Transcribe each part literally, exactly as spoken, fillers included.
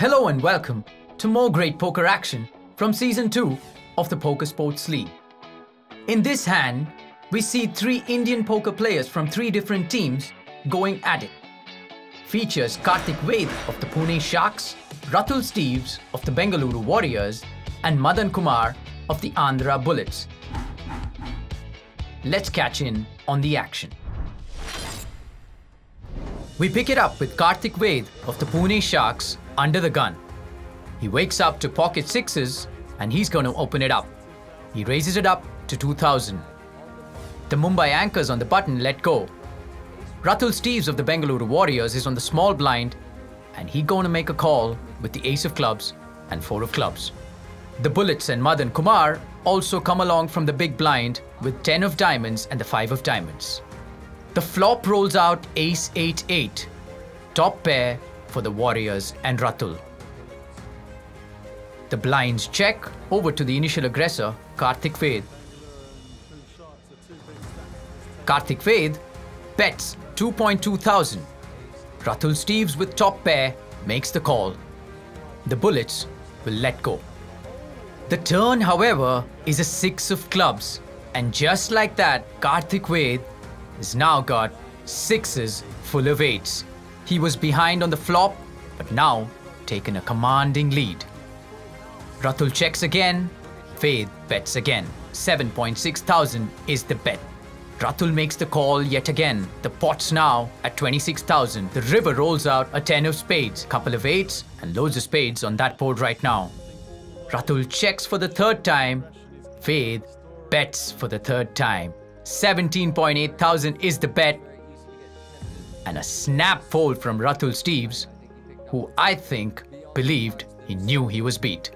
Hello and welcome to more great poker action from Season two of the Poker Sports League. In this hand, we see three Indian poker players from three different teams going at it. Features Karthik Ved of the Pune Sharks, Ratul Steves of the Bengaluru Warriors and Madan Kumar of the Andhra Bullets. Let's catch in on the action. We pick it up with Karthik Ved of the Pune Sharks under the gun. He wakes up to pocket sixes and he's going to open it up. He raises it up to two thousand. The Mumbai anchors on the button let go. Ratul Steves of the Bengaluru Warriors is on the small blind and he's going to make a call with the ace of clubs and four of clubs. The Bullets and Madan Kumar also come along from the big blind with ten of diamonds and the five of diamonds. The flop rolls out ace eight eight. Top pair for the Warriors and Ratul. The blinds check over to the initial aggressor, Karthik Ved. Karthik Ved bets two point two thousand. Ratul Steves with top pair makes the call. The Bullets will let go. The turn, however, is a six of clubs. And just like that, Karthik Ved has now got sixes full of eights. He was behind on the flop, but now taken a commanding lead. Ratul checks again, Ved bets again. seven point six thousand is the bet. Ratul makes the call yet again. The pot's now at twenty-six thousand. The river rolls out a ten of spades, couple of eights and loads of spades on that board right now. Ratul checks for the third time, Ved bets for the third time. seventeen point eight thousand is the bet. And a snap fold from Ratul Steves, who I think believed he knew he was beat.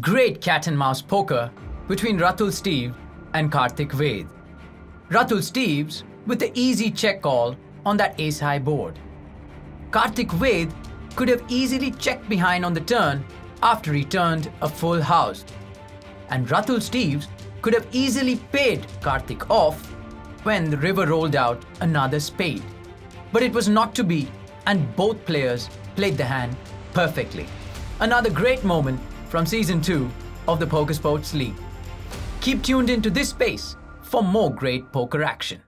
Great cat and mouse poker between Ratul Steves and Karthik Ved. Ratul Steves with the easy check call on that ace high board. Karthik Ved could have easily checked behind on the turn after he turned a full house. And Ratul Steves could have easily paid Karthik off when the river rolled out another spade. But it was not to be and both players played the hand perfectly. Another great moment from Season two of the Poker Sports League. Keep tuned into this space for more great poker action.